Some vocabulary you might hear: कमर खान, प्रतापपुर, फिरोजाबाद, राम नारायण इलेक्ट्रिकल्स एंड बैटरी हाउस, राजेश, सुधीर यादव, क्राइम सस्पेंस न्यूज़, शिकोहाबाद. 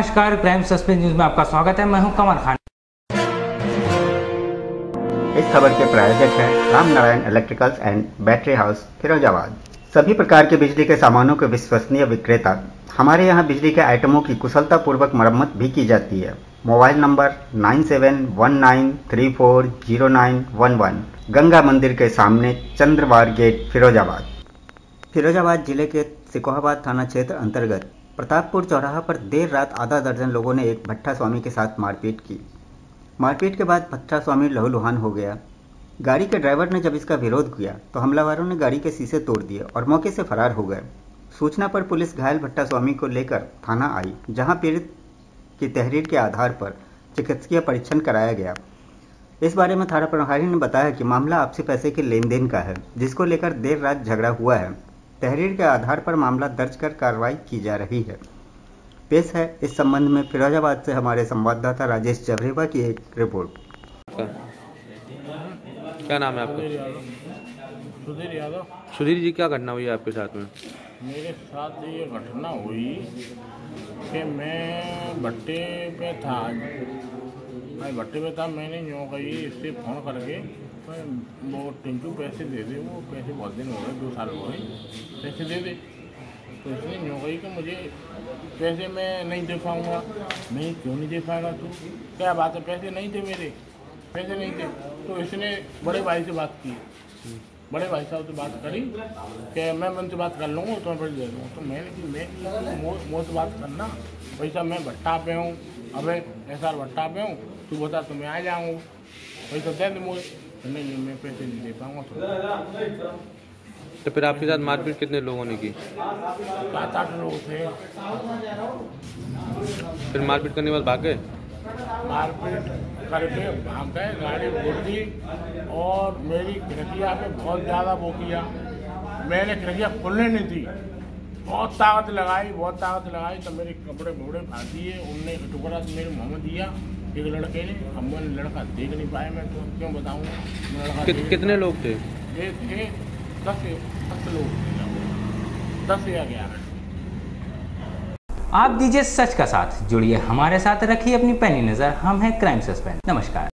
नमस्कार, क्राइम सस्पेंस न्यूज़ में आपका स्वागत है। मैं हूं कमर खान। इस खबर के प्रायोजक हैं राम नारायण इलेक्ट्रिकल्स एंड बैटरी हाउस फिरोजाबाद। सभी प्रकार के बिजली के सामानों के विश्वसनीय विक्रेता। हमारे यहाँ बिजली के आइटमों की कुशलतापूर्वक मरम्मत भी की जाती है। मोबाइल नंबर 9719340911, गंगा मंदिर के सामने चंद्रवार गेट, फिरोजाबाद। फिरोजाबाद जिले के शिकोहाबाद थाना क्षेत्र अंतर्गत प्रतापपुर चौराहा पर देर रात आधा दर्जन लोगों ने एक भट्टा स्वामी के साथ मारपीट की। मारपीट के बाद भट्टा स्वामी लहूलुहान हो गया। गाड़ी के ड्राइवर ने जब इसका विरोध किया तो हमलावरों ने गाड़ी के शीशे तोड़ दिए और मौके से फरार हो गए। सूचना पर पुलिस घायल भट्टा स्वामी को लेकर थाना आई, जहां पीड़ित की तहरीर के आधार पर चिकित्सकीय परीक्षण कराया गया। इस बारे में थाना प्रभारी ने बताया कि मामला आपसी पैसे के लेन देन का है, जिसको लेकर देर रात झगड़ा हुआ है। तहरीर के आधार पर मामला दर्ज कर कार्रवाई की जा रही है। पेश है इस संबंध में फिरोजाबाद से हमारे संवाददाता राजेश की एक रिपोर्ट। क्या नाम है आपका? सुधीर यादव। सुधीर जी, क्या घटना हुई आपके साथ में? मेरे साथ ये घटना हुई कि मैं भट्टे पे था। मैंने जो कही इससे फोन करके वो टिंकू पैसे दे दे, वो पैसे बहुत दिन हो गए, 2 साल हो गए, पैसे दे दे। तो इसने न्यू गई कि मुझे पैसे मैं नहीं दे पाऊँगा। मैं क्यों नहीं दे पाएगा तू, क्या बात है? पैसे नहीं थे मेरे, पैसे नहीं थे। तो इसने बड़े भाई से बात की, बड़े भाई साहब से बात करी कि मैं उनसे बात कर लूँगा, तो मैं दे दूँगा। तो मैंने कि मैं से बात करना, वैसा मैं भट्टा पे हूँ, अबे ऐसा भट्टा पे हूँ, तू बता तो मैं आ जाऊँगा, वैसा दे दूँ। नहीं, मैं पैसे नहीं दे पाऊँगा। तो फिर आपके साथ मारपीट कितने लोगों ने की? 7-8 लोग थे। फिर मारपीट करने के बाद भाग गए? मारपीट करके भाग गए, गाड़ी घोड़ दी और मेरी खिड़किया पे बहुत ज़्यादा वो किया। मैंने खिड़किया खुलने नहीं दी, बहुत ताकत लगाई तो मेरे कपड़े बड़े फाँस दिए। उनने टुकड़ा मेरे मुँह में दिया एक लड़के ने। हम लड़का देख नहीं पाए, मैं तो क्यों बताऊँगा। कितने लोग थे? एक थे 10 लोग, 10 या 11। आप दीजिए सच का साथ, जुड़िए हमारे साथ, रखिए अपनी पैनी नज़र। हम हैं क्राइम सस्पेंस। नमस्कार।